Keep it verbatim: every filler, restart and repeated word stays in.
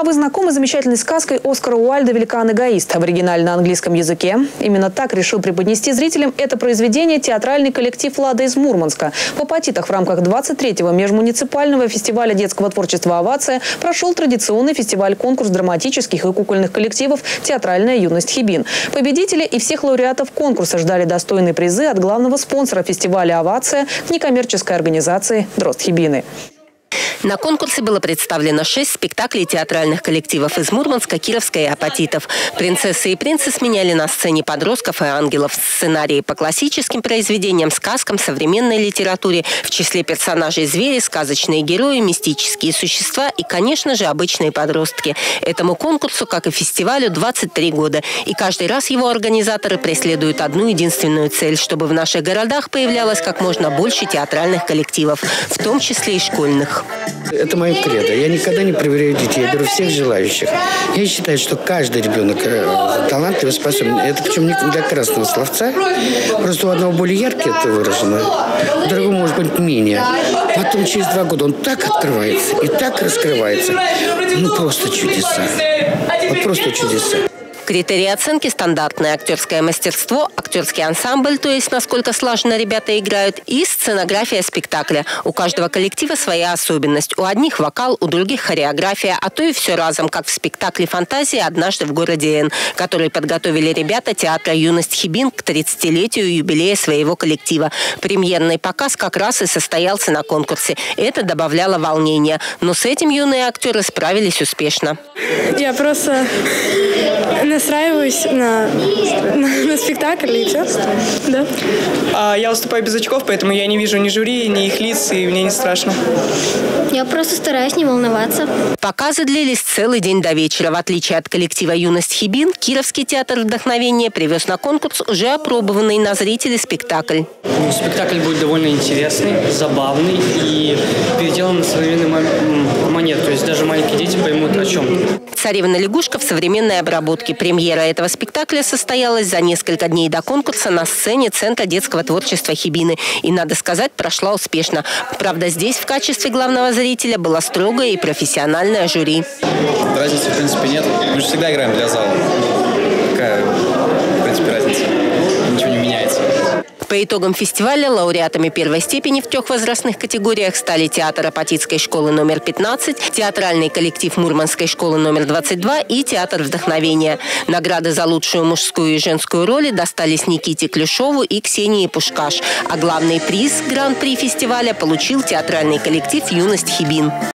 А вы знакомы с замечательной сказкой Оскара Уальда «Великан эгоист» в оригинале на английском языке? Именно так решил преподнести зрителям это произведение театральный коллектив «Лада» из Мурманска. В Апатитах в рамках двадцать третьего межмуниципального фестиваля детского творчества «Овация» прошел традиционный фестиваль-конкурс драматических и кукольных коллективов «Театральная юность Хибин». Победители и всех лауреатов конкурса ждали достойные призы от главного спонсора фестиваля «Овация» к некоммерческой организации «Дрост Хибины». На конкурсе было представлено шесть спектаклей театральных коллективов из Мурманска, Кировска и Апатитов. Принцессы и принцы сменяли на сцене подростков и ангелов. Сценарии по классическим произведениям, сказкам, современной литературе. В числе персонажей звери, сказочные герои, мистические существа и, конечно же, обычные подростки. Этому конкурсу, как и фестивалю, двадцать три года. И каждый раз его организаторы преследуют одну единственную цель, чтобы в наших городах появлялось как можно больше театральных коллективов, в том числе и школьных. Это мое кредо. Я никогда не проверяю детей. Я беру всех желающих. Я считаю, что каждый ребенок талантливый, способен. Это причем не для красного словца. Просто у одного более яркий это выражено, у другого, может быть, менее. Потом через два года он так открывается и так раскрывается. Ну, просто чудеса. Вот просто чудеса. Критерии оценки – стандартное актерское мастерство, актерский ансамбль, то есть насколько слаженно ребята играют, и сценография спектакля. У каждого коллектива своя особенность. У одних вокал, у других хореография, а то и все разом, как в спектакле «Фантазии однажды в городе Н», который подготовили ребята театра «Юность Хибин» к тридцатилетию юбилея своего коллектива. Премьерный показ как раз и состоялся на конкурсе. Это добавляло волнения. Но с этим юные актеры справились успешно. Я просто... настраиваюсь на, на, на спектакль и все. Да. А я выступаю без очков, поэтому я не вижу ни жюри, ни их лиц, и мне не страшно. Я просто стараюсь не волноваться. Показы длились целый день до вечера. В отличие от коллектива «Юность Хибин», Кировский театр вдохновения привез на конкурс уже опробованный на зрителей спектакль. Ну, спектакль будет довольно интересный, забавный и переделан на современный монет. То есть даже маленькие дети поймут, о чем. «Царевна-лягушка» в современной обработке. Премьера этого спектакля состоялась за несколько дней до конкурса на сцене Центра детского творчества «Хибины». И, надо сказать, прошла успешно. Правда, здесь в качестве главного зрителя было строгое и профессиональное жюри. Разницы, в принципе, нет. Мы же всегда играем для зала. Какая, в принципе, разница? Ничего не меняется. По итогам фестиваля лауреатами первой степени в трех возрастных категориях стали Театр Апатитской школы номер пятнадцать, Театральный коллектив Мурманской школы номер двадцать два и Театр Вдохновения. Награды за лучшую мужскую и женскую роли достались Никите Клюшову и Ксении Пушкаш. А главный приз гран-при фестиваля получил театральный коллектив «Юность Хибин».